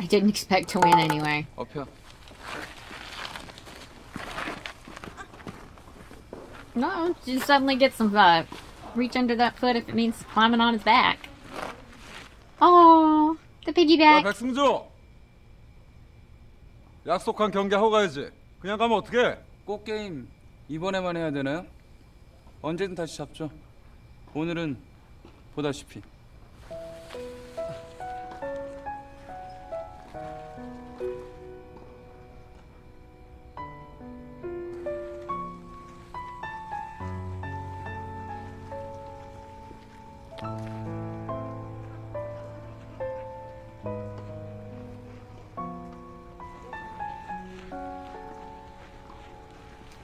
I didn't expect to win anyway. 업혀. No, just suddenly get some vibe. Reach under that foot if it means climbing on his back. Oh, the piggyback. 야, 백승조. 약속한 경기 하고 가야지. 그냥 가면 어떡해? 꼭 게임 이번에만 해야 되나요? 언제든 다시 잡죠. 오늘은 보다시피. I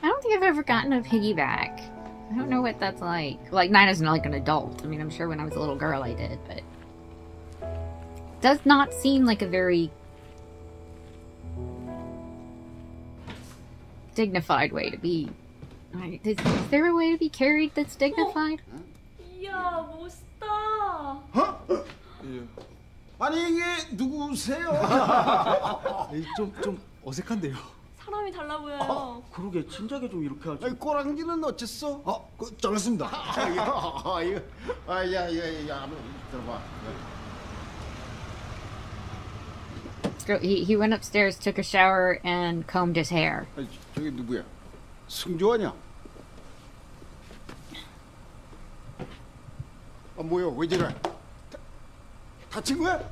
don't think I've ever gotten a piggyback. I don't know what that's like. Like, nine isn't like an adult. I mean, I'm sure when I was a little girl I did, but... Does not seem like a very... dignified way to be... Is, is there a way to be carried that's dignified? 이야, 멋있다! 어? 예. 아니, 이게 누구세요? 좀, 좀 어색한데요. 사람이 달라 보여요. 아, 그러게, 진작에 좀 이렇게 하죠. 아니, 꼬랑지는 어쨌어? 아, 그, 잘했습니다. 아, 이거, 아, 야, 야, 야, 한번 들어봐. So he, he went upstairs, took a shower, and combed his hair. 아니, 저게 누구야? 승조 아냐? 아, 뭐야, 왜 저래? 다, 다친 거야?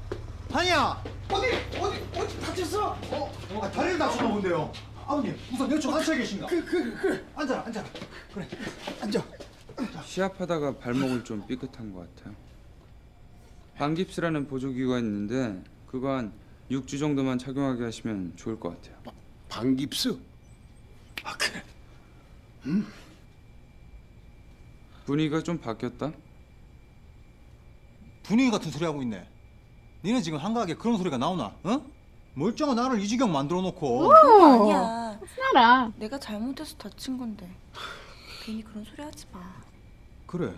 아니야! 어디, 어디, 어디 다쳤어? 어, 어. 아, 다리를 다쳤나 본데요. 아버님, 우선 여쭤 앉아 계신가? 그, 그, 그, 앉아라, 앉아라. 그래, 앉아. 앉아. 시합하다가 발목을 좀 삐끗한 것 같아요. 반깁스라는 보조기가 있는데 그거 한 육 주 정도만 착용하게 하시면 좋을 것 같아요. 바, 반깁스? 아, 그래. 음? 분위기가 좀 바뀌었다? 분위기 같은 소리 하고 있네. 니는 지금 한가하게 그런 소리가 나오나? 어? 멀쩡한 나를 이 지경 만들어 놓고. 아니야. 살아. 내가 잘못해서 다친 건데. 괜히 그런 소리 하지 마. 그래.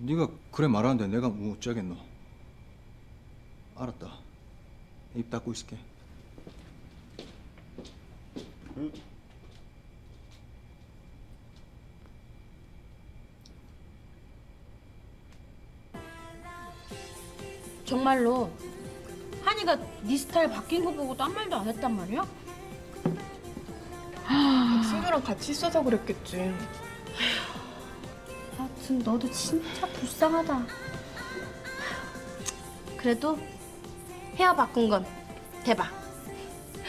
네가 그래 말하는데 내가 뭐 어쩌겠노? 알았다. 입 닫고 있을게. 응? 정말로 하니가 네 스타일 바뀐 거 보고도 한 말도 안 했단 말이야? 백승조랑 같이 있어서 그랬겠지. 하여튼 너도 진짜 불쌍하다. 그래도 헤어 바꾼 건 대박.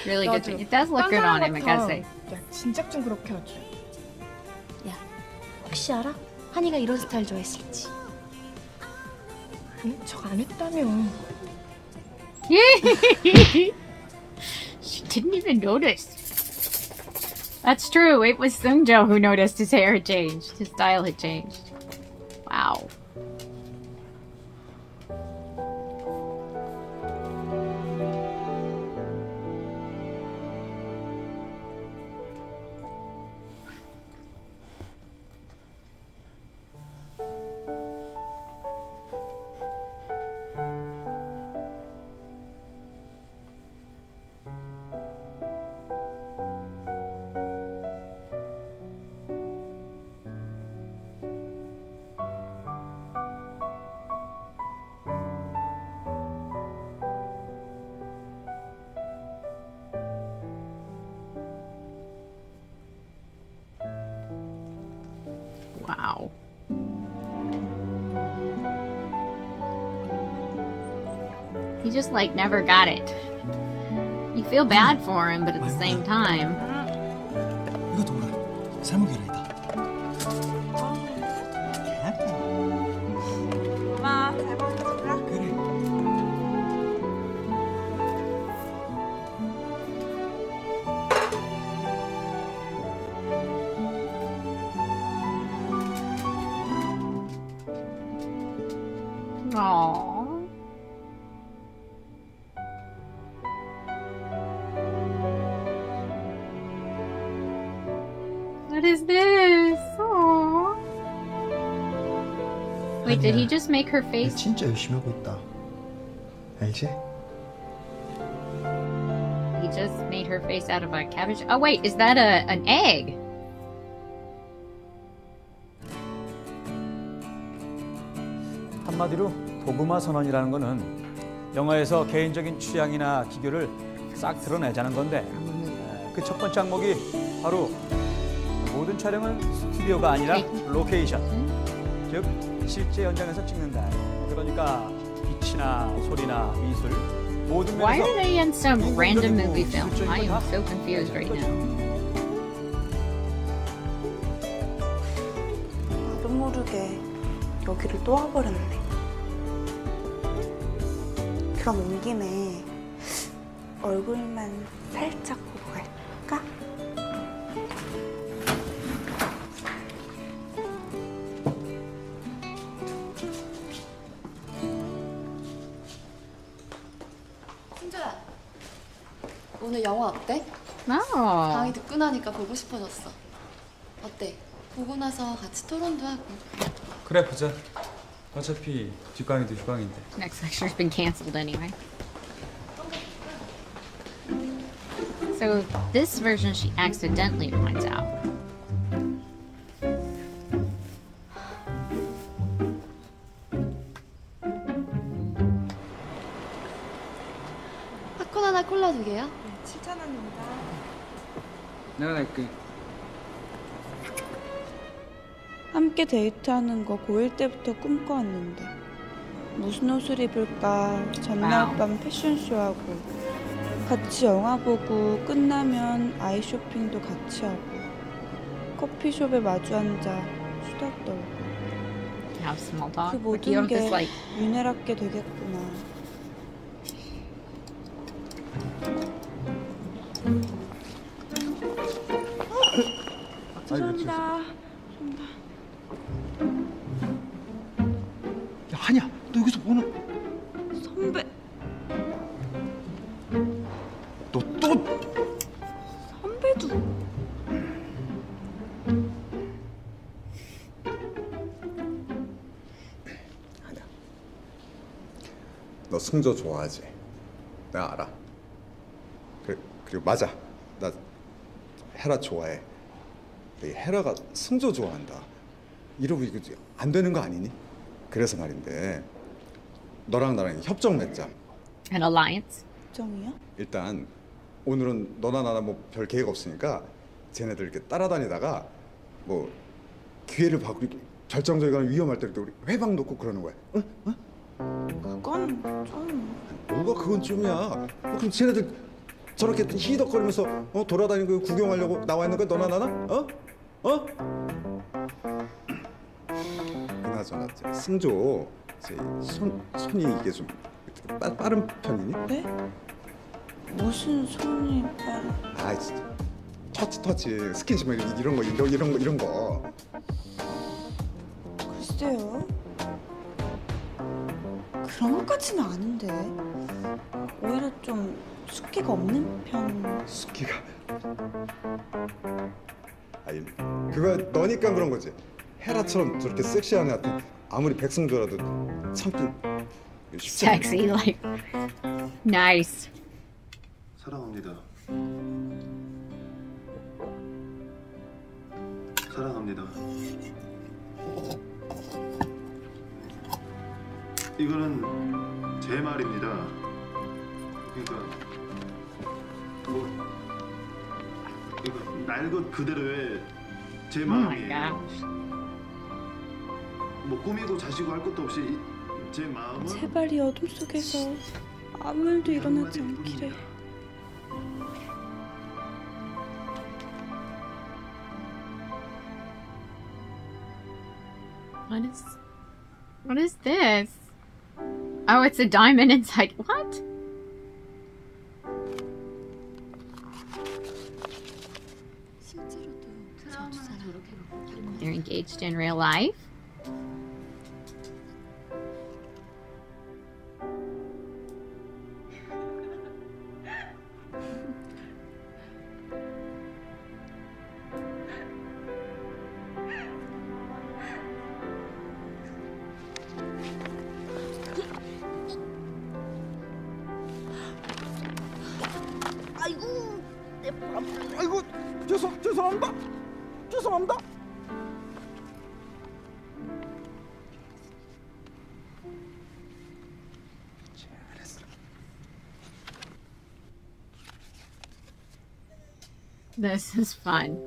Really good. It does look good on him, I gotta say. 야, 진작 좀 그렇게 하지. 야, 혹시 알아? 하니가 이런 스타일 좋아했을지. 척 안 했다며. She didn't even notice. That's true. It was Seung-jo who noticed his hair had changed. His style had changed. Wow. Wow. He just like never got it. You feel bad for him, but at the same time. Aww. What is this? Aww. Wait, did he just make her face? 진짜 열심히 하고 있다. 알지? He just made her face out of a cabbage. Oh wait, is that a an egg? 한마디로 도그마 선언이라는 거는 영화에서 개인적인 취향이나 기교를 싹 드러내자는 건데 그 첫 번째 항목이 바로 모든 촬영은 스튜디오가 아니라 로케이션, 즉 실제 현장에서 찍는다. 그러니까 빛이나 소리나 미술 모든 면에서 Why are they in some random movie film? I am so confused right now. 나도 모르게 여기를 또 와버렸네. 그럼 온 김에 얼굴만 살짝 보고 갈까? 승조야, 오늘 영화 어때? 아. 강의 듣고 나니까 보고 싶어졌어. 어때? 보고 나서 같이 토론도 하고. 그래 보자. 어차피 뒷강의도 휴강인데. Next lecture's been cancelled anyway. So this version she accidentally finds out. 팝콘 하나 콜라 두 개요? 네, 칠천 원입니다. 내가 낼게. 함께 데이트하는 거 고일 때부터 꿈꿔왔는데 무슨 옷을 입을까 전날 밤 패션쇼하고 같이 영화 보고 끝나면 아이 쇼핑도 같이 하고 커피숍에 마주 앉아 수다 떨고 그 모든 게 윤회롭게 되겠구나. 어? 죄송합니다. 하니야, 너 여기서 뭐는? 선배. 너 또? 선배도. 하니야, 너 승조 좋아하지? 내가 알아. 그래, 그리고 맞아, 나 헤라 좋아해. 근데 헤라가 승조 좋아한다. 이러고 이거 안 되는 거 아니니? 그래서 말인데 너랑 나랑 협정 맺자. An alliance? 협정이요? 일단 오늘은 너나 나나 뭐 별 계획 없으니까 쟤네들 이렇게 따라다니다가 뭐 기회를 받고 결정적이거나 위험할 때 우리 회방 놓고 그러는 거야. 응? 응? 그건 좀. 뭐가 그건 좀이야. 그럼 쟤네들 저렇게 히덕거리면서 어 돌아다니고 구경하려고 나와 있는 거야 너나 나나? 어? 어? 승조, 제 손, 손이 이게 좀 빠, 빠른 편이니? 네? 무슨 손이 빠른? 아 진짜 터치 터치 스킨십 이런 거 이런, 이런 거 이런 거 글쎄요 그런 것까지는 아닌데 오히려 좀 숙기가 없는 편 숙기가? 아니 그거 너니까 그런 거지 헤라처럼 저렇게 섹시한 애한테 아무리 백승조라도 참기 쉽지 않아. Sexy like nice. 사랑합니다. 사랑합니다. 이거는 제 말입니다. 그러니까 뭐 이거 날 것 그대로의 제 마음이에요. 뭐 꾸미고 자시고 할 것도 없이 제 마음은 제발 이 어둠 속에서 아무 일도 일어나지 않기를. What is what is this? Oh, it's a diamond inside. What? They're engaged in real life. This is fun.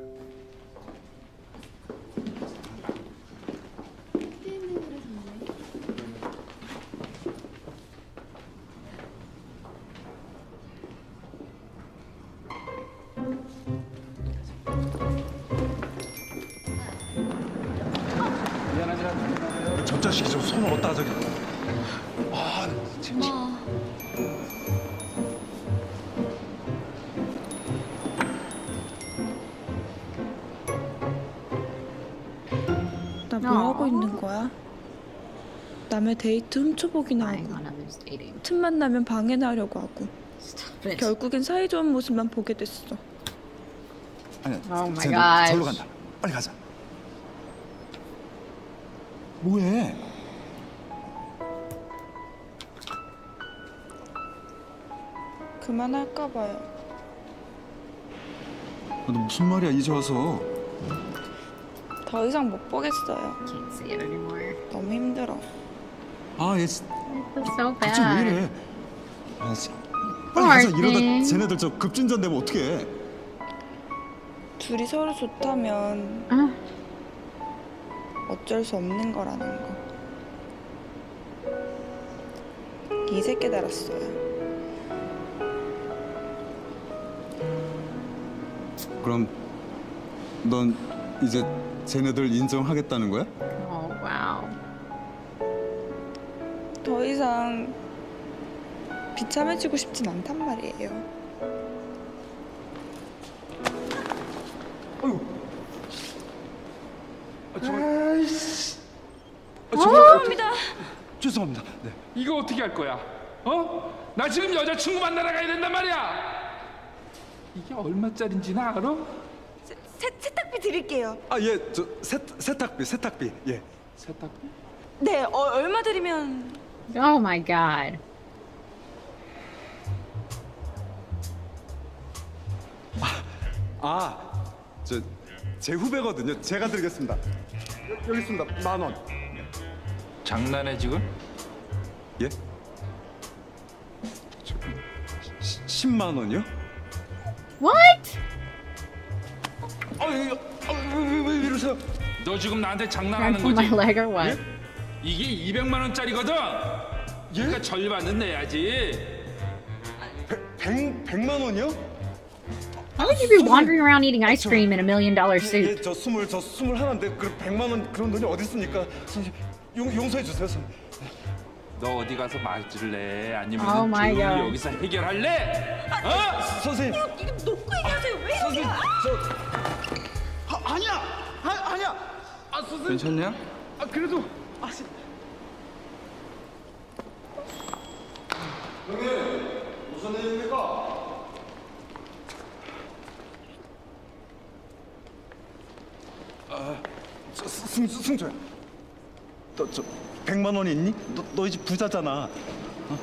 저 자식이 저 손을 어디다 저기. 아, 진짜. 있는 거야? 남의 데이트 훔쳐보기나 하고 틈만 나면 방해나려고 하고 결국엔 사이좋은 모습만 보게 됐어. 아니야, 쟤는 절로 간다. 빨리 가자. 뭐해? 그만할까 봐요. 너 무슨 말이야 이제 와서? 더 이상 못 보겠어요. 너무 힘들어. 아, 얘 갑자기 왜 이래? 아, 빨리 가자. 이러다 쟤네들 저 급진전 되면 어떡해. 둘이 서로 좋다면 응. 어쩔 수 없는 거라는 거 이제 깨달았어요. 그럼 넌 이제 쟤네들 인정하겠다는 거야? 오, 와우. 더 이상 비참해지고 싶진 않단 말이에요. 아유. 아, 정말. 아이씨. 아, 정말. 죄송합니다. 죄송합니다. 네. 이거 어떻게 할 거야? 어? 나 지금 여자친구 만나러 가야 된단 말이야. 이게 얼마짜린지는 알아? 세, 세탁비 드릴게요. 아, 예, 저 세, 세탁비, 세탁비, 예. 세탁비? 네, 어, 얼마 드리면? Oh my god. 아, 아, 저 제 후배거든요. 제가 드리겠습니다. 여, 여기 있습니다. 만 원. 장난해 지금? 예? 저, 시, 십만 원이요? What? 아유, 왜 이러세요? 너 지금 나한테 장난하는 거지? 예? 이게 이백만 원짜리거든? 예? 그러니까 절반은 내야지. 백, 백만 원이요? How would you be wandering around eating ice cream in a million dollar suit? 예, 저 스물, 저 스물 하나인데 그 백만 원 그런 돈이 어디 있습니까? 선생님, 용, 용서해 주세요, 선생님. 너 어디 가서 맞을래? 아니면 둘이 여기서 해결할래? 아, 어? 선생님! 이거 놓고 얘기하세요! 왜 이러세요? 저... 아, 아니야! 아, 아니야! 아, 선생님! 괜찮냐? 아, 그래도... 아, 씨... 형님! 무슨 일입니까? 아... 저, 승, 승조야. 너, 저... 백만 원이 있니? 너, 너 이제 부자잖아. 어?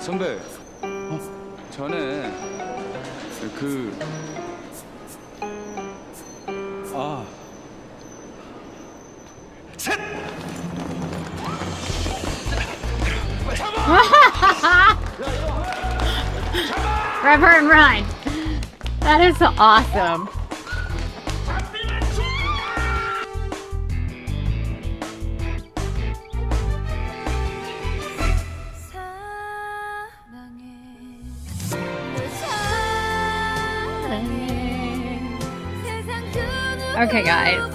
선배, 어? 전에 그... 아... 셋! 잡아! 잡아! Rev her and run. That is awesome. Okay guys,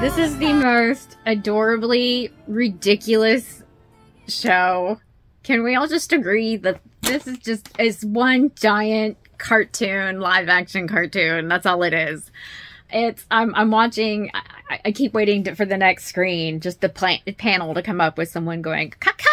this is the most adorably ridiculous show. Can we all just agree that this is just is one giant cartoon, live action cartoon? That's all it is. It's I'm I'm watching. I, I keep waiting to, for the next screen, just the plan, panel to come up with someone going caca.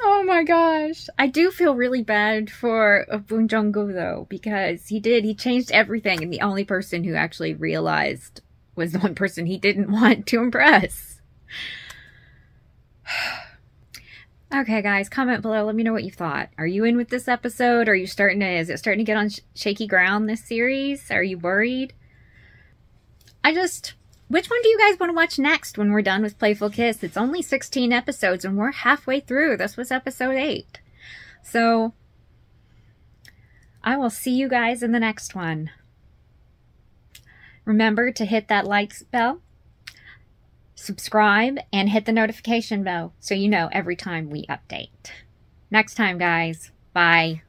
Oh my gosh. I do feel really bad for Bong Joon-gu though, because he did, he changed everything, and the only person who actually realized was the one person he didn't want to impress. Okay guys, comment below, let me know what you thought. Are you in with this episode? Are you starting to, is it starting to get on sh shaky ground, this series? Are you worried? I just... Which one do you guys want to watch next when we're done with Playful Kiss? It's only sixteen episodes and we're halfway through. This was episode eight. So, I will see you guys in the next one. Remember to hit that like bell, subscribe, and hit the notification bell so you know every time we update. Next time, guys. Bye.